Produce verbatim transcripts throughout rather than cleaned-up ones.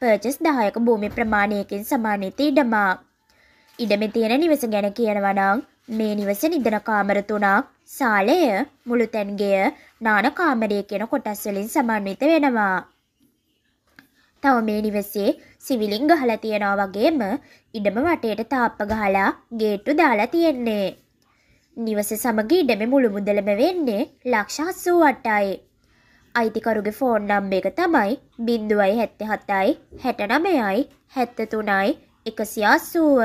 Perches දහයක භූමි ප්‍රමාණයකින් සමානිත ඉඩමක්. ඉඩමේ තියෙන නිවස ගැන කියනවා නම් මේ නිවසේ නිදන කාමර තුනක්, ශාලය, මුළුතැන්ගෙය, නාන කාමරය කියන කොටස් වලින් සමන්විත වෙනවා. තව මේ නිවසේ සිවිලින් ගහලා තියනවා වගේම ඉඩම වටේට තාප්ප ගහලා ගේට්ටු දාලා තියෙන්නේ. නිවස සමග ඉඩමේ මුළු මුදලම වෙන්නේ ලක්ෂ හත්සිය අටයි. අයිතිකරුගේ ෆෝන් නම්බර් එක තමයි බිංදුවයි හැත්තේ හතයි හැටනවයයි හැත්තේ තුනයි එකසිය අසූව.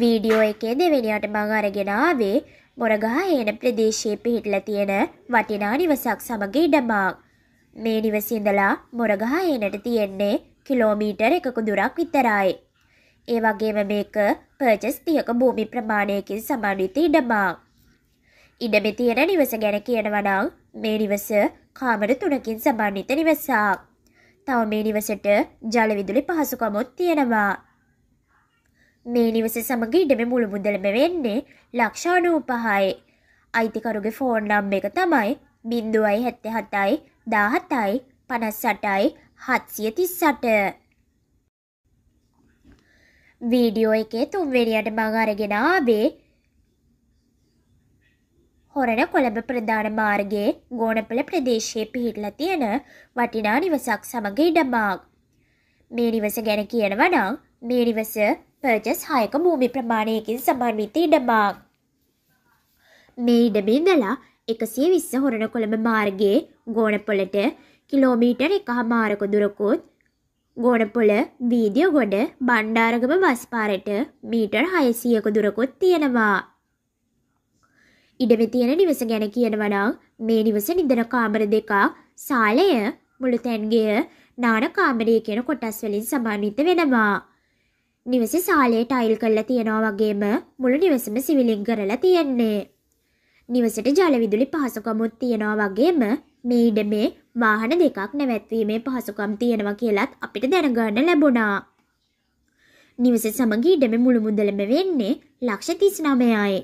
වීඩියෝ එකේ දෙවෙනියට මම අරගෙන ආවේ මොරගහ හේන ප්‍රදේශයේ පිහිටලා තියෙන වටිනා නිවසක් සමග ඉඩමක්. මේ නිවසේ ඉඳලා මොරගහ හේනට තියෙන්නේ කිලෝමීටර් එකක දුරක් විතරයි. ඒ වගේම මේක පර්චස් තිහක භූමි ප්‍රමාණයකින් සමන්විත ඉඩමක්. ඉඩමේ තියෙන නිවස ගැන කියනවා නම් මේ නිවස කාමර තුනකින් සමන්විත නිවසක්. තව මේ නිවසට ජල විදුලි පහසුකම්ත් තියෙනවා. මේ නිවස සමග ඉඩමේ මුළු මුදලම වෙන්නේ ලක්ෂ අනූපහයි. අයිතිකරුගේ ෆෝන් නම්බර් එක තමයි බිංදුවයි හැත්තේ හතයි දහසයි පනස් අටයි හත්සිය තිස් අට. වීඩියෝ එකේ තුන්වෙනියට මම අරගෙන ආවේ හොරණ කොළඹ ප්‍රධාන මාර්ගයේ ගෝනපල ප්‍රදේශයේ පිහිටලා තියෙන වටිනා නිවසක් සමග ඉඩමක්. මේ නිවස ගැන කියනවා නම් මේ නිවස පර්චස් හයක භූමි ප්‍රමාණයකින් සමන්විත ඉඩමක්. මේ ඉඩමේ ඉඳලා එකසිය විස්ස හොරණ කොළඹ මාර්ගයේ ගෝනපලට කිලෝමීටර් එකහමාරක දුරකුත්, ගෝනපල වීදියගොඩ බණ්ඩාරගම බස් පාරට මීටර් හයසියක දුරකුත් තියෙනවා. ඉඩමේ තියෙන නිවස ගැන කියනවා නම් මේ නිවස නිදන කාමර දෙකක්, ශාලය, මුළුතැන්ගෙය, නාන කාමරය කියන කොටස් වලින් සමන්විත වෙනවා. නිවසේ ශාලය ටයිල් කරලා තියෙනවා වගේම මුළු නිවසම සිවිලින් කරලා තියෙන්නේ. නිවසට ජල විදුලි පහසුකම්ත් තියෙනවා වගේම මේ ඉඩමේ වාහන දෙකක් නැවැත්වීමේ පහසුකම් තියෙනවා කියලත් අපිට දැනගන්න ලැබුණා. නිවස සමග ඉඩමේ මුළු මුදලම වෙන්නේ ලක්ෂ තිස් නවයයි.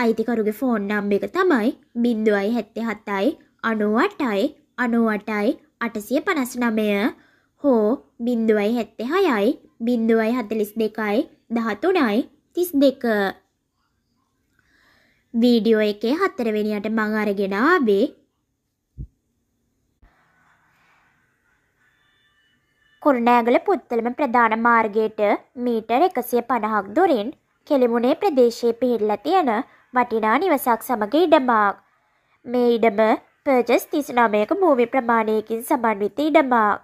අයිතිකරුගේ ෆෝන් නම්බර් එක තමයි බිංදුවයි හැත්තේ හතයි අනූඅටයි අනූඅටයි අටසිය පනස් නවය හෝ බිංදුවයි හැත්තේ හයයි බිංදුවයි හතළිස් දෙකයි දහතුනයි තිස් දෙක. වීඩියෝ එකේ හතරවෙනියට මම අරගෙන ආවේ කුරුණෑගල පුත්තලම ප්‍රධාන මාර්ගයට මීටර් එකසිය පනහක් දුරින් කෙලිමුනේ ප්‍රදේශයේ පිහිටලා තියෙන වටිනා නිවසක් සමග ඉඩමක්. මේ ඉඩම පර්චස් තිස් නවයක භූමි ප්‍රමාණයකින් සමන්විත ඉඩමක්.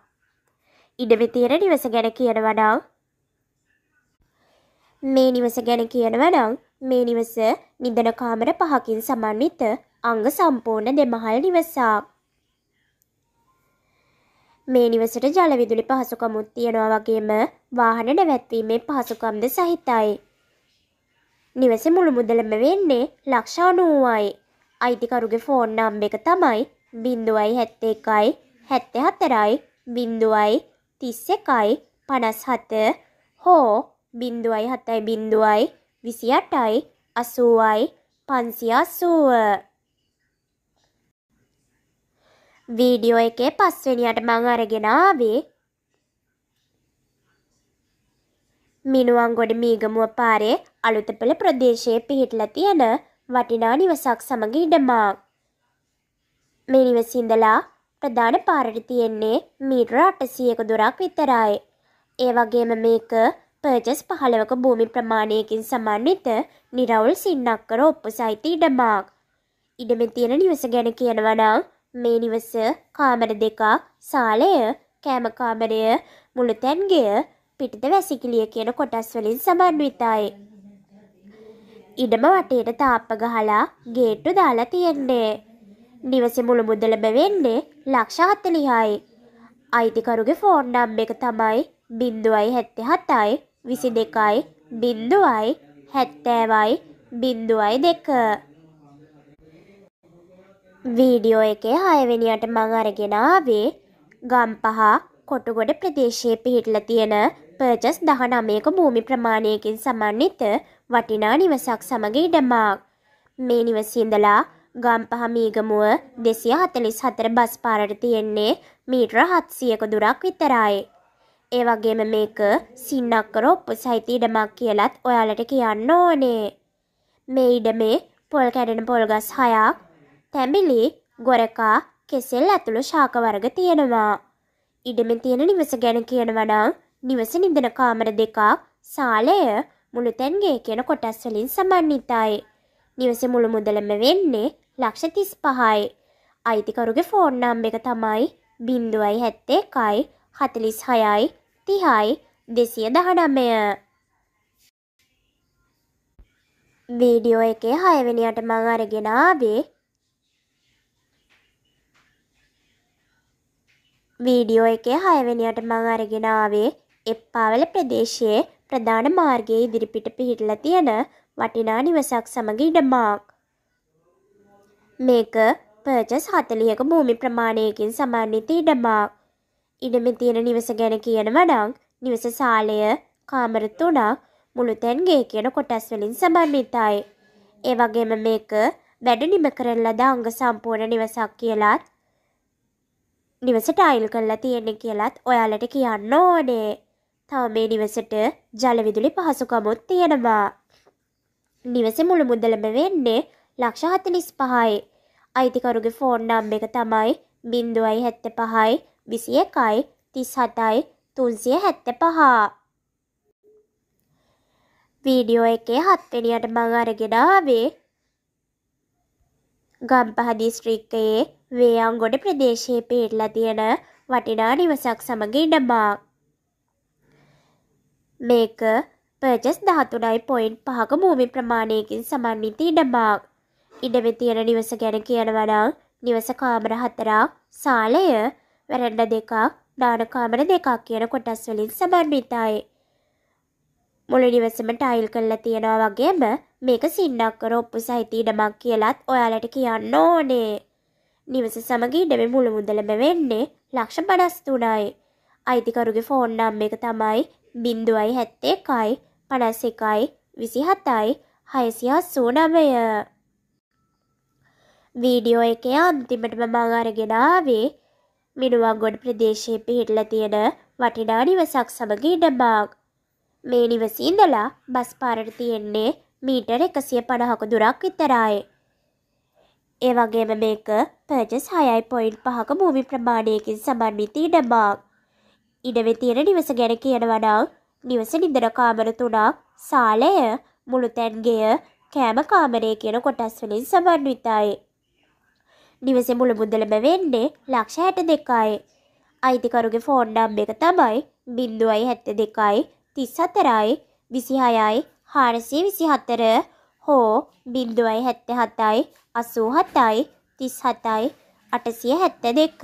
ඉඩමේ තියෙන නිවස ගැන කියනවා නම් මේ නිවස ගැන කියනවා නම් මේ නිවස නිදන කාමර පහකින් සමන්විත අංග සම්පූර්ණ දෙමහල් නිවසක්. මේ නිවසට ජල විදුලි පහසුකම්ත් තියෙනවා වගේම වාහන නැවැත්වීමේ පහසුකම්ද සහිතයි. නිවසේ මුළු මුදලම වෙන්නේ ලක්ෂ අනූවයි. අයිතිකරුගේ ෆෝන් නම්බර් එක තමයි බිංදුවයි හැත්තේ එකයි හැත්තේ හතරයි බිංදුවයි තිස් එකයි පනස් හත හෝ බිංදුවයි හතයි බිංදුවයි විසි අටයි අසූවයි පන්සිය අසූව. වීඩියෝ එකේ පස්වෙනියට මම අරගෙන ආවේ මිනුවන්ගොඩ මීගමුව පාරේ අලුතපල ප්‍රදේශයේ පිහිටලා තියෙන වටිනා නිවසක් සමග ඉඩමක්. මේ නිවසේ ඉඳලා ප්‍රධාන පාරට තියෙන්නේ මීටර අටසියක දුරක් විතරයි. ඒ වගේම මේක පර්චස් පහළවක භූමි ප්‍රමාණයකින් සමන්විත නිරවුල් සින්නක්කර ඔප්පු සහිත ඉඩමක්. ඉඩමේ තියෙන නිවස ගැන කියනවා නම් මේ නිවස කාමර දෙකක්, ශාලය, කැම කාමරය, මුළුතැන්ගෙය, පිටිත වැසිකිළිය කියන කොටස් වලින් සමන්විතයි. ඉඩම වටේට තාප්ප ගහලා ගේට්ටු දාලා තියෙන්නේ. නිවසේ මුළු මුදලම වෙන්නේ ලක්ෂ හතළිහයි. අයිතිකරුගේ ෆෝන් නම් එක තමයි බිංදුවයි හැත්තෑ හතයි විසි දෙකයි බිංදුවයි හැත්තෑවයි බිංදුවයි දෙක. වීඩියෝ එකේ හයවෙනියට මම අරගෙන ආවේ ගම්පහ කොටුගොඩ ප්‍රදේශයේ පිහිටලා තියෙන පර්චස් දහනවයක භූමි ප්‍රමාණයකින් සමන්විත වටිනා නිවසක් සමග ඉඩමක්. මේ නිවසේ ඉඳලා ගම්පහ මීගමුව දෙසිය හතළිස් හතර බස් පාරට තියෙන්නේ මීටර හත්සීයක දුරක් විතරයි. ඒ වගේම මේක සින්නක්කර ඔප්පුසයිති ඉඩමක් කියලත් ඔයාලට කියන්න ඕනේ. මේ ඉඩමේ පොල් කැඩෙන පොල් ගස් හයක්, තැඹිලි, ගොරකා, කෙසෙල් ඇතුළු ශාක වර්ග තියෙනවා. ඉඩමේ තියෙන නිවස ගැන කියනවා නම් නිවස නිදන කාමර දෙකක්, සාලය මුළු තැන්ගේ කියන කොටස් වලින් සමන්විතයි. නිවසේ මුළු මුදලම වෙන්නේ ලක්ෂ තිස් පහයි. අයිතිකරුගේ ෆෝන් නම්බර එක තමයි බිංදුවයි හැත්තෑ එකයි හතළිස් හයයි තිහයි දෙසිය දහනවය. වීඩියෝ එකේ හයවෙනියට මම අරගෙන ආවේ වීඩියෝ එකේ හයවෙනියට මම අරගෙන ආවේ එප්පාවල ප්‍රදේශයේ ප්‍රධාන මාර්ගයේ ඉදිරිපිට පිහිටලා තියෙන වටිනා නිවසක් සමග ඉඩමක්. මේක පර්චස් හතළිහක භූමි ප්‍රමාණයකින් සමන්විත ඉඩමක්. ඉඩමේ තියෙන නිවස ගැන කියනවා නම් නිවස සාලය කාමර තුනක් මුළුතැන් ගේ කියන කොටස් වලින් සමන්විතයි. ඒ වගේම මේක වැඩ නිම කරන ලද අංග සම්පූර්ණ නිවසක් කියලාත් නිවසට අයිල් කරලා තියෙන්නේ කියලත් ඔයාලට කියන්න ඕනේ. තව මේ නිවසට ජල විදුලි පහසුකමුත් තියෙනවා. නිවසේ මුළු මුදලම වෙන්නේ ලක්ෂ හතළිස් පහයි. අයිතිකරුගේ ෆෝන් නම් එක තමයි බිංදුවයි හැත්තෑ පහයි විසි එකයි තිස් හතයි තුන්සිය හැත්තෑ පහ. වීඩියෝ එකේ හත්වෙනියට මම අරගෙන ආවේ ගම්පහ දිස්ත්‍රික්කයේ වේයන්ගොඩ ප්‍රදේශයේ පිහිටලා තියෙන වටිනා නිවසක් සමග ඉඩමක්. මේක පර්චස් දහතුනයි පොයින්ට් පහක භූමි ප්‍රමාණයකින් සමන්විත ඉඩමක්. ඉඩමේ තියෙන නිවස ගැන කියනවා නම් නිවස කාමර හතරක්, සාලය, වැරැන්ඩ දෙකක්, දාන කාමර දෙකක් කියන කොටස් වලින් සමන්විතයි. මුළු නිවසම ටයිල් කරලා තියෙනවා වගේම මේක සින්නක්කර ඔප්පු සහිත ඉඩමක් කියලත් ඔයාලට කියන්න ඕනේ. නිවස සමග ඉඩමේ මුළු මුදලම වෙන්නේ ලක්ෂ පනස් තුනයි. අයිතිකරුගේ ෆෝන් නම් එක තමයි බිංදුවයි හැත්තෑ එකයි පනස් එකයි විසි හතයි හයසිය අසූ නවය. වීඩියෝ එකේ අන්තිමටම මම අරගෙන ආවේ මිනුවන්ගොඩ ප්‍රදේශයේ පිහිටලා තියෙන වටිනා නිවසක් සමග ඉඩමක්. මේ නිවසේ ඉඳලා බස් පාරට තියෙන්නේ මීටර එකසිය පනහක දුරක් විතරයි. ඒ වගේම මේක පර්චස් හයයි පොයින්ට් පහක භූමි ප්‍රමාණයකින් සමන්විත ඉඩමක්. ඉඩමේ තියෙන නිවස ගැන කියනවා නම් නිවස නිදන කාමර තුනක්, සාලය, මුළුතැන් ගෙය, කෑම කාමරය කියන කොටස් වලින් සමන්විතයි. නිවසේ මුළු මුදලම වෙන්නේ ලක්ෂ හැට දෙකයි. අයිතිකරුගේ ෆෝන් නම් එක තමයි බිංදුවයි හැත්තෑ දෙකයි තිස් හතරයි විසි හයයි හාරසිය විසි හතර හෝ බිංදුවයි හැත්තෑ හතයි අසූ හතයි තිස් හතයි අටසිය හැත්තෑ දෙක.